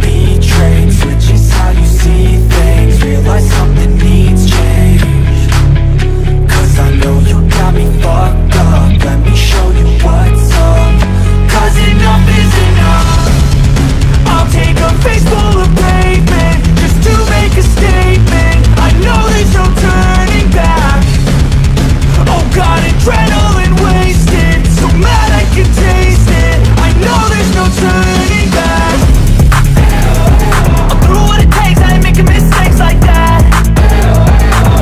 betrayed? Switches how you see things, realize something needs change. Cause I know you got me fucked up, let me show you what's up. Cause enough is enough. I'll take a face full of pavement just to make a statement. I know there's no turning back. Oh God, adrenaline wasted, so mad I can taste it. I know there's no turning back. I'll do what it takes, I ain't making mistakes like that.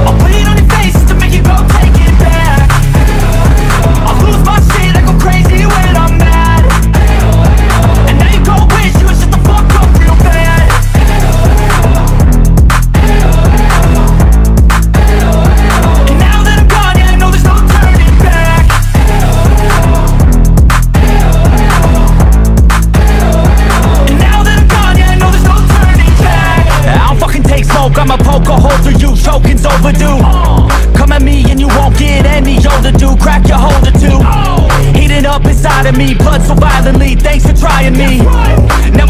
I'll put it on your face to make you go take it back. I'll lose my shit, I go crazy when I'm mad. And now you go wish you would shut the fuck up real bad. I'ma poke a hole through you, choking's overdue. Come at me and you won't get any older, dude. Crack your holder too. Heating up inside of me, blood so violently. Thanks for trying me. Now